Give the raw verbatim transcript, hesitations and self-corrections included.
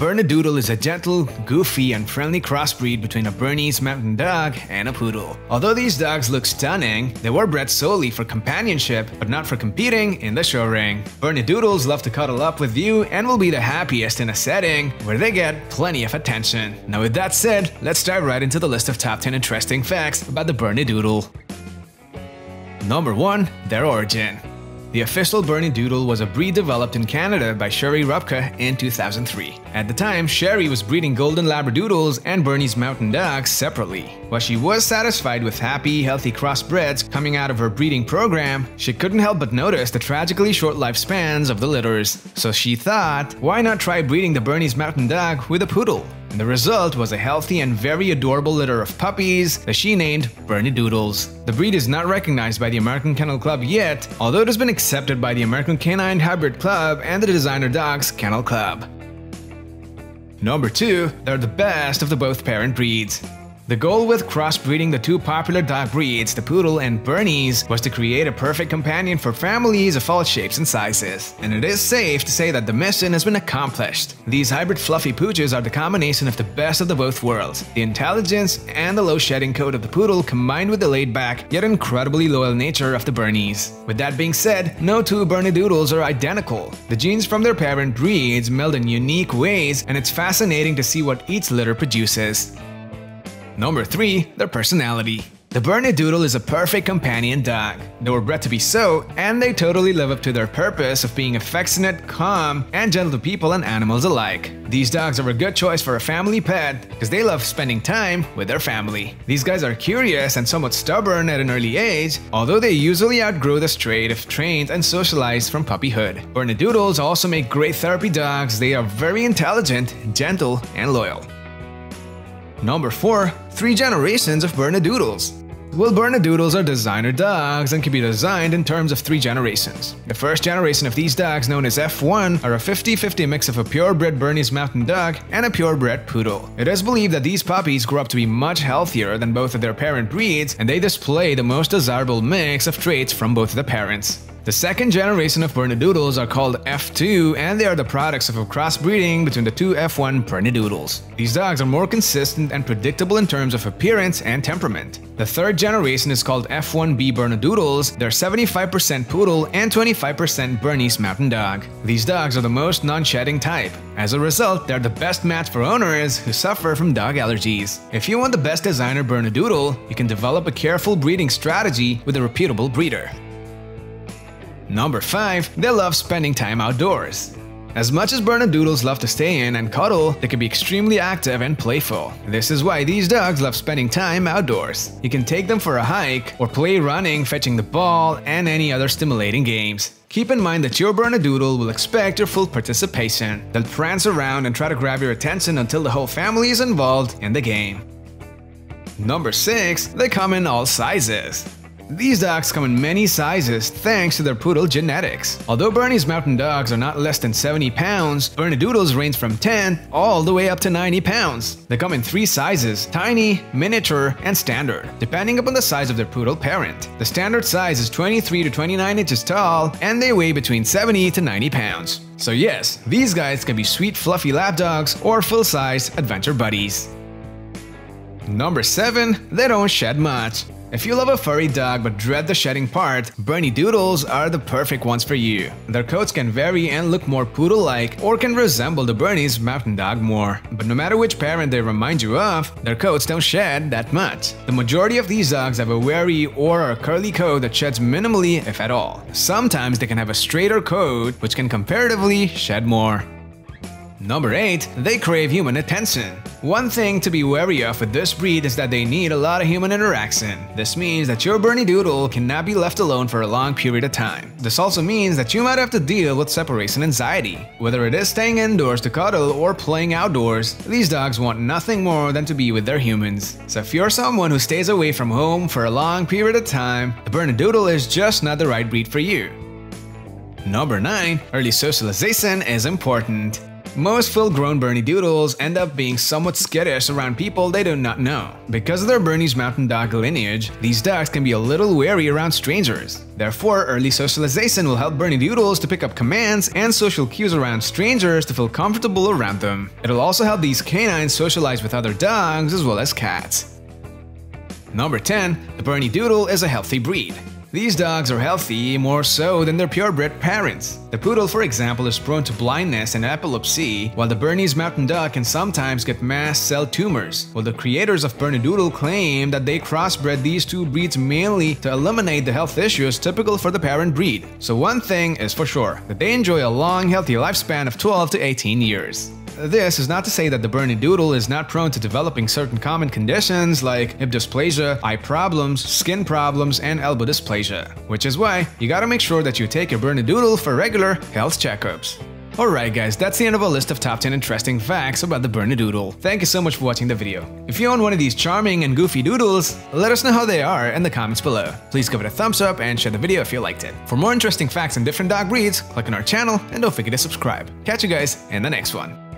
Bernedoodle is a gentle, goofy, and friendly crossbreed between a Bernese Mountain Dog and a Poodle. Although these dogs look stunning, they were bred solely for companionship, but not for competing in the show ring. Bernedoodles love to cuddle up with you and will be the happiest in a setting where they get plenty of attention. Now with that said, let's dive right into the list of top ten interesting facts about the Bernedoodle. Number one. Their origin. The official Bernedoodle was a breed developed in Canada by Sherry Rupke in two thousand three. At the time, Sherry was breeding Golden Labradoodles and Bernese Mountain Dogs separately. While she was satisfied with happy, healthy crossbreds coming out of her breeding program, she couldn't help but notice the tragically short lifespans of the litters. So she thought, why not try breeding the Bernese Mountain Dog with a Poodle? The result was a healthy and very adorable litter of puppies that she named Bernedoodles. The breed is not recognized by the American Kennel Club yet, although it has been accepted by the American Canine Hybrid Club and the Designer Dogs Kennel Club. Number two. They're the best of the both parent breeds. The goal with crossbreeding the two popular dog breeds, the Poodle and Bernese, was to create a perfect companion for families of all shapes and sizes. And it is safe to say that the mission has been accomplished. These hybrid fluffy pooches are the combination of the best of the both worlds. The intelligence and the low shedding coat of the Poodle combined with the laid-back yet incredibly loyal nature of the Bernese. With that being said, no two Bernedoodles are identical. The genes from their parent breeds meld in unique ways, and it's fascinating to see what each litter produces. Number three. Their personality. The Bernedoodle is a perfect companion dog. They were bred to be so, and they totally live up to their purpose of being affectionate, calm, and gentle to people and animals alike. These dogs are a good choice for a family pet because they love spending time with their family. These guys are curious and somewhat stubborn at an early age, although they usually outgrow this trait if trained and socialized from puppyhood. Bernedoodles also make great therapy dogs. They are very intelligent, gentle, and loyal. Number four. Three generations of Bernedoodles. Well, Bernedoodles are designer dogs and can be designed in terms of three generations. The first generation of these dogs, known as F one, are a fifty fifty mix of a purebred Bernese Mountain Dog and a purebred Poodle. It is believed that these puppies grew up to be much healthier than both of their parent breeds, and they display the most desirable mix of traits from both of the parents. The second generation of Bernedoodles are called F two, and they are the products of a crossbreeding between the two F one Bernedoodles. These dogs are more consistent and predictable in terms of appearance and temperament. The third generation is called F one B Bernedoodles. They're seventy-five percent Poodle and twenty-five percent Bernese Mountain Dog. These dogs are the most non-shedding type. As a result, they're the best match for owners who suffer from dog allergies. If you want the best designer Bernedoodle, you can develop a careful breeding strategy with a reputable breeder. Number five. They love spending time outdoors. As much as Bernedoodles love to stay in and cuddle, they can be extremely active and playful. This is why these dogs love spending time outdoors. You can take them for a hike or play running, fetching the ball, and any other stimulating games. Keep in mind that your Bernedoodle will expect your full participation. They'll prance around and try to grab your attention until the whole family is involved in the game. Number six. They come in all sizes. These dogs come in many sizes thanks to their Poodle genetics. Although Bernese Mountain Dogs are not less than seventy pounds, Bernedoodles range from ten all the way up to ninety pounds. They come in three sizes: tiny, miniature, and standard, depending upon the size of their Poodle parent. The standard size is twenty-three to twenty-nine inches tall, and they weigh between seventy to ninety pounds. So yes, these guys can be sweet fluffy lap dogs or full-size adventure buddies. Number seven. They don't shed much. If you love a furry dog but dread the shedding part, Bernedoodles are the perfect ones for you. Their coats can vary and look more Poodle-like or can resemble the Bernese Mountain Dog more. But no matter which parent they remind you of, their coats don't shed that much. The majority of these dogs have a wiry or a curly coat that sheds minimally, if at all. Sometimes they can have a straighter coat, which can comparatively shed more. Number eight. They crave human attention. One thing to be wary of with this breed is that they need a lot of human interaction. This means that your Bernedoodle cannot be left alone for a long period of time. This also means that you might have to deal with separation anxiety. Whether it is staying indoors to cuddle or playing outdoors, these dogs want nothing more than to be with their humans. So if you're someone who stays away from home for a long period of time, the Bernedoodle is just not the right breed for you. Number nine. Early socialization is important. Most full-grown Bernedoodles end up being somewhat skittish around people they do not know. Because of their Bernese Mountain Dog lineage, these dogs can be a little wary around strangers. Therefore, early socialization will help Bernedoodles to pick up commands and social cues around strangers to feel comfortable around them. It'll also help these canines socialize with other dogs as well as cats. Number ten. The Bernedoodle is a healthy breed. These dogs are healthy more so than their purebred parents. The Poodle, for example, is prone to blindness and epilepsy, while the Bernese Mountain Dog can sometimes get mast cell tumors. While the creators of Bernedoodle claim that they crossbred these two breeds mainly to eliminate the health issues typical for the parent breed. So one thing is for sure, that they enjoy a long, healthy lifespan of twelve to eighteen years. This is not to say that the Bernedoodle is not prone to developing certain common conditions like hip dysplasia, eye problems, skin problems, and elbow dysplasia. Which is why you gotta make sure that you take your Bernedoodle for regular health checkups. Alright guys, that's the end of our list of top ten interesting facts about the Bernedoodle. Thank you so much for watching the video. If you own one of these charming and goofy doodles, let us know how they are in the comments below. Please give it a thumbs up and share the video if you liked it. For more interesting facts on different dog breeds, click on our channel and don't forget to subscribe. Catch you guys in the next one.